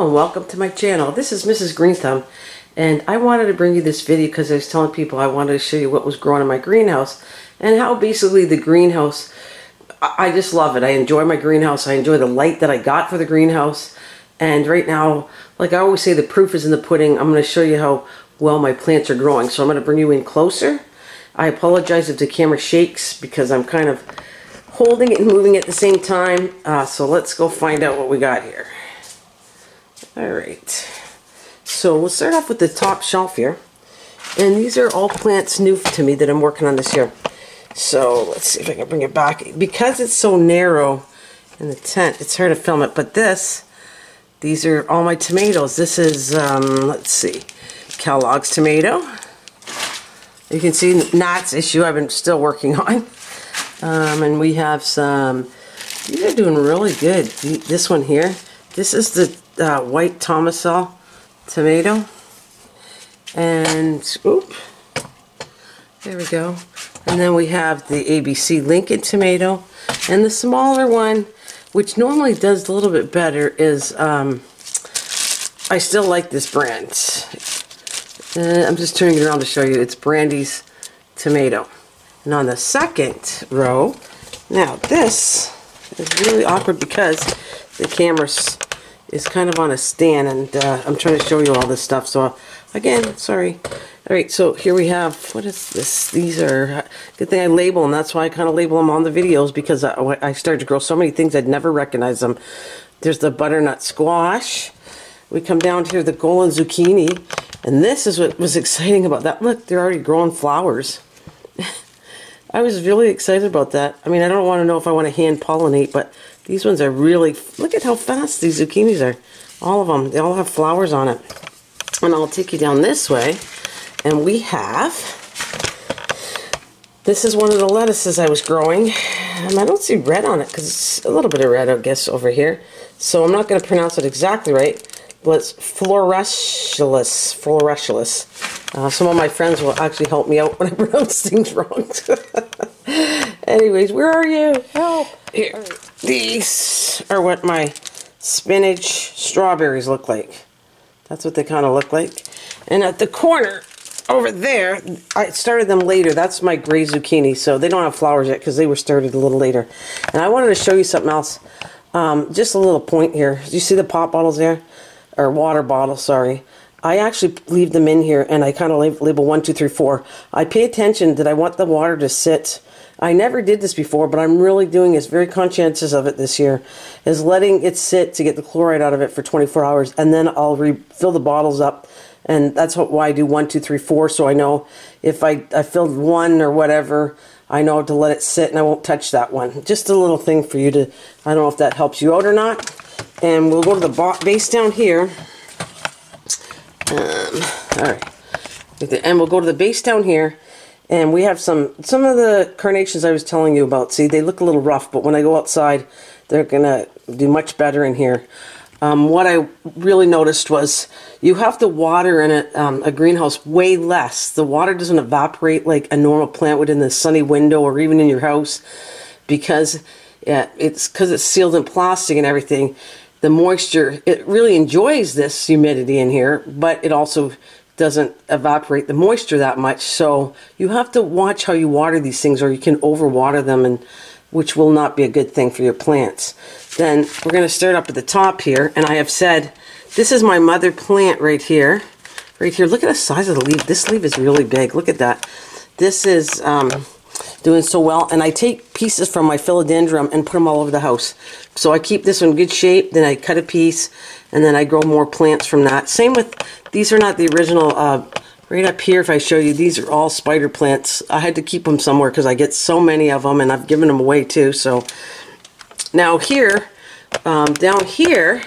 Hello and welcome to my channel. This is Mrs. Green Thumb, and I wanted to bring you this video because I was telling people I wanted to show you what was growing in my greenhouse and how basically the greenhouse, I just love it. I enjoy my greenhouse. I enjoy the light that I got for the greenhouse, and right now, like I always say, the proof is in the pudding. I'm going to show you how well my plants are growing, so I'm going to bring you in closer. I apologize if the camera shakes because I'm kind of holding it and moving at the same time, so let's go find out what we got here. Alright, so we'll start off with the top shelf here, and these are all plants new to me that I'm working on this year. So let's see if I can bring it back. Because it's so narrow in the tent, it's hard to film it, but these are all my tomatoes. This is, let's see, Kellogg's tomato. You can see gnats issue I've been still working on. And we have some, these are doing really good. This one here, this is the white Tomasol tomato, and oop, there we go. And then we have the ABC Lincoln tomato, and the smaller one, which normally does a little bit better, is I still like this brand. I'm just turning it around to show you. It's Brandy's tomato. And on the second row, now this is really awkward because the camera's is kind of on a stand, and I'm trying to show you all this stuff, so again, sorry. Alright, so here we have, what is this? These are, good thing I label them, that's why I kind of label them on the videos, because I started to grow so many things I'd never recognize them. There's the butternut squash. We come down here, the golden zucchini, and this is what was exciting about that. Look, they're already growing flowers. I was really excited about that. I mean, I don't want to know if I want to hand pollinate, but these ones are really, look at how fast these zucchinis are. All of them, they all have flowers on it. And I'll take you down this way, and we have, this is one of the lettuces I was growing. I don't see red on it, because it's a little bit of red, I guess, over here. So I'm not going to pronounce it exactly right, but it's fluorescalous. Some of my friends will actually help me out when I pronounce things wrong. Anyways, where are you? Help! Here. Right. These are what my spinach strawberries look like. That's what they kind of look like. And at the corner over there, I started them later. That's my gray zucchini. So they don't have flowers yet because they were started a little later. And I wanted to show you something else. Just a little point here. Do you see the pop bottles there? Or water bottles, sorry. I actually leave them in here, and I kind of label 1, 2, 3, 4. I pay attention that I want the water to sit. I never did this before, but I'm really doing this, very conscientious of it this year, is letting it sit to get the chloride out of it for 24 hours, and then I'll refill the bottles up, and that's why I do 1, 2, 3, 4, so I know if I filled one or whatever, I know to let it sit, and I won't touch that one. Just a little thing for you to, I don't know if that helps you out or not, and we'll go to the base down here. Alright, and we'll go to the base down here, and we have some of the carnations I was telling you about. See, they look a little rough, but when I go outside, they're going to do much better in here. What I really noticed was you have to water in a greenhouse way less. The water doesn't evaporate like a normal plant would in the sunny window or even in your house, because it's sealed in plastic and everything. The moisture, it really enjoys this humidity in here, but it also doesn't evaporate the moisture that much, so you have to watch how you water these things, or you can overwater them, and which will not be a good thing for your plants. Then we're going to start up at the top here, and I have said this is my mother plant right here. Right here, look at the size of the leaf. This leaf is really big. Look at that. This is doing so well, and I take pieces from my philodendron and put them all over the house. So I keep this one in good shape, then I cut a piece, and then I grow more plants from that. Same with, these are not the original, right up here if I show you, these are all spider plants. I had to keep them somewhere because I get so many of them, and I've given them away too. So now here, down here,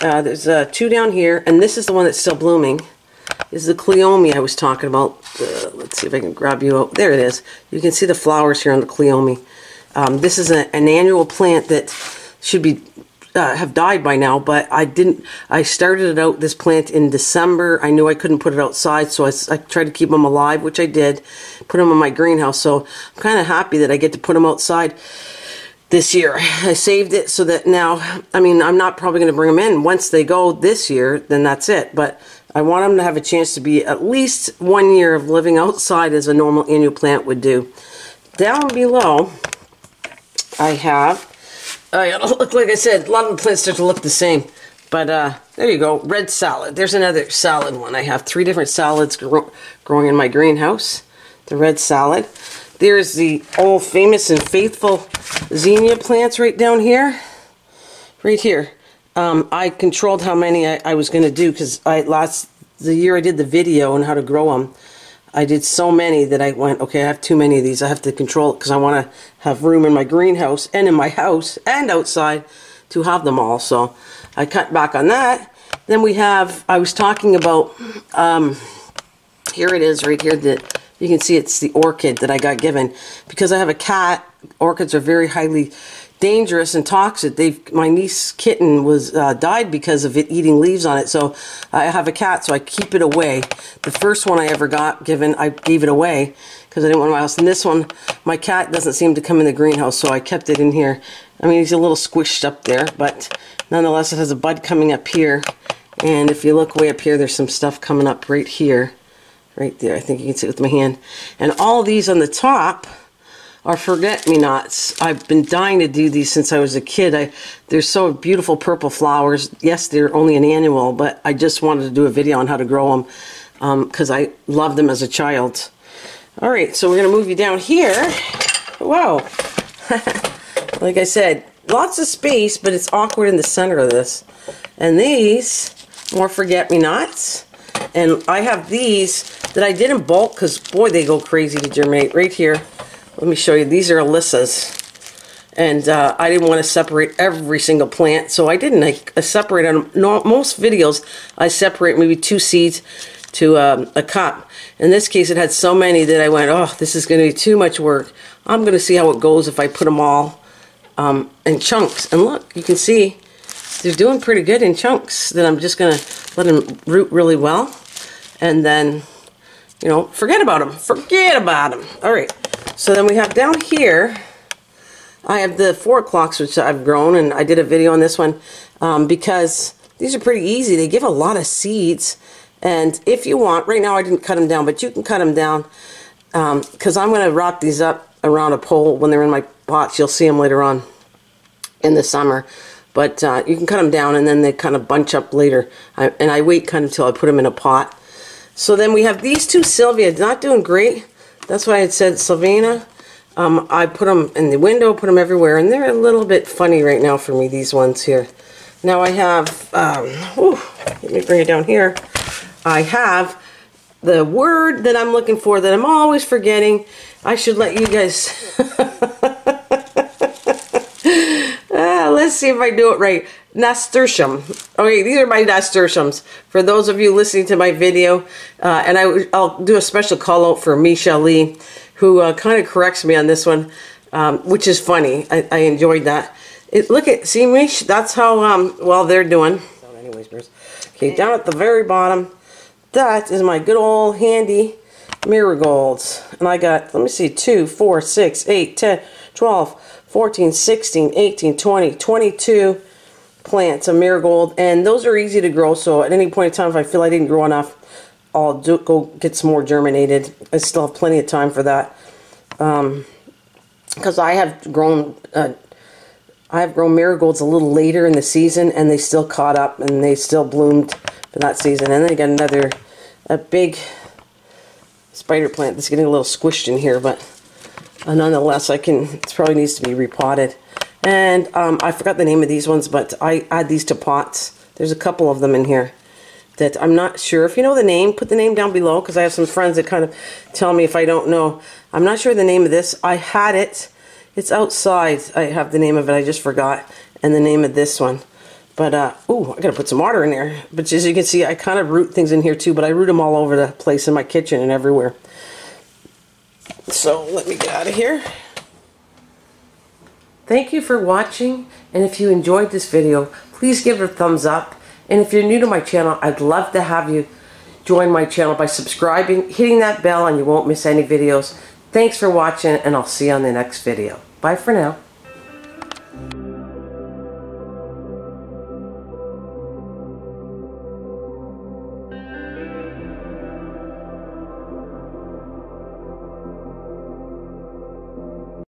there's two down here, and this is the one that's still blooming. This is the Cleome I was talking about. Let's see if I can grab you out. There it is. You can see the flowers here on the Cleome. This is an annual plant that should be have died by now, but I didn't. I started it out, this plant, in December. I knew I couldn't put it outside, so I tried to keep them alive, which I did. Put them in my greenhouse, so I'm kind of happy that I get to put them outside. this year. I saved it so that now, I mean, I'm not probably going to bring them in. Once they go this year, then that's it. But I want them to have a chance to be at least 1 year of living outside as a normal annual plant would do. Down below, I have, like I said, a lot of the plants start to look the same. But there you go, red salad. There's another salad one. I have three different salads growing in my greenhouse. The red salad. There's the old famous and faithful zinnia plants right down here. Right here. I controlled how many I was going to do because the year I did the video on how to grow them, I did so many that I went, okay, I have too many of these. I have to control it because I want to have room in my greenhouse and in my house and outside to have them all. So I cut back on that. Then we have, I was talking about, here it is right here, that you can see it's the orchid that I got given. Because I have a cat, orchids are very highly dangerous and toxic. My niece's kitten was died because of it eating leaves on it. So I have a cat, so I keep it away. The first one I ever got given, I gave it away because I didn't want my house. And this one, my cat doesn't seem to come in the greenhouse, so I kept it in here. I mean, he's a little squished up there, but nonetheless, it has a bud coming up here. And if you look way up here, there's some stuff coming up right here. Right there, I think you can see it with my hand. And all these on the top are forget-me-nots. I've been dying to do these since I was a kid. They're so beautiful purple flowers. Yes, they're only an annual, but I just wanted to do a video on how to grow them because I loved them as a child. All right, so we're going to move you down here. Whoa. Like I said, lots of space, but it's awkward in the center of this. And these, more forget-me-nots. And I have these that I did in bulk because, boy, they go crazy to germinate. Right here, let me show you. These are alyssas. And I didn't want to separate every single plant, so I didn't. I separate on most videos, I separate maybe two seeds to a cup. In this case, it had so many that I went, oh, this is going to be too much work. I'm going to see how it goes if I put them all in chunks. And look, you can see they're doing pretty good in chunks. Then I'm just going to let them root really well. And then, you know, forget about them. Forget about them. All right. So then we have down here, I have the 4 o'clocks, which I've grown, and I did a video on this one because these are pretty easy. They give a lot of seeds, and if you want, right now I didn't cut them down, but you can cut them down because I'm going to wrap these up around a pole when they're in my pots. You'll see them later on in the summer. But you can cut them down, and then they kind of bunch up later. I wait kind of until I put them in a pot. So then we have these two Sylvia, not doing great. That's why I said Sylvana. I put them in the window, put them everywhere, and they're a little bit funny right now for me, these ones here. Now I have, let me bring it down here. I have the word that I'm looking for that I'm always forgetting. I should let you guys... Let's see if I do it right. Nasturtium. Okay, these are my nasturtiums. For those of you listening to my video, and I'll do a special call out for Michelle Lee, who kind of corrects me on this one, which is funny. I enjoyed that. Look at, see Mish? That's how well they're doing. Okay, down at the very bottom, that is my good old handy marigolds. And I got, let me see, 2, 4, 6, 8, 10, 12, 14, 16, 18, 20, 22 plants of marigold, and those are easy to grow, so at any point in time, if I feel I didn't grow enough, I'll go get some more germinated. I still have plenty of time for that, because I have grown marigolds a little later in the season, and they still caught up, and they still bloomed for that season. And then I got a big spider plant that's getting a little squished in here, but nonetheless, it probably needs to be repotted. And I forgot the name of these ones, but I add these to pots. There's a couple of them in here that I'm not sure. If you know the name, put the name down below, because I have some friends that kind of tell me if I don't know. I'm not sure the name of this. I had it. It's outside. I have the name of it. I just forgot. And the name of this one. But, ooh, I got to put some water in there. But as you can see, I kind of root things in here too, but I root them all over the place in my kitchen and everywhere. So let me get out of here. Thank you for watching, and if you enjoyed this video, please give it a thumbs up. And if you're new to my channel, I'd love to have you join my channel by subscribing, hitting that bell, and you won't miss any videos. Thanks for watching, and I'll see you on the next video. Bye for now.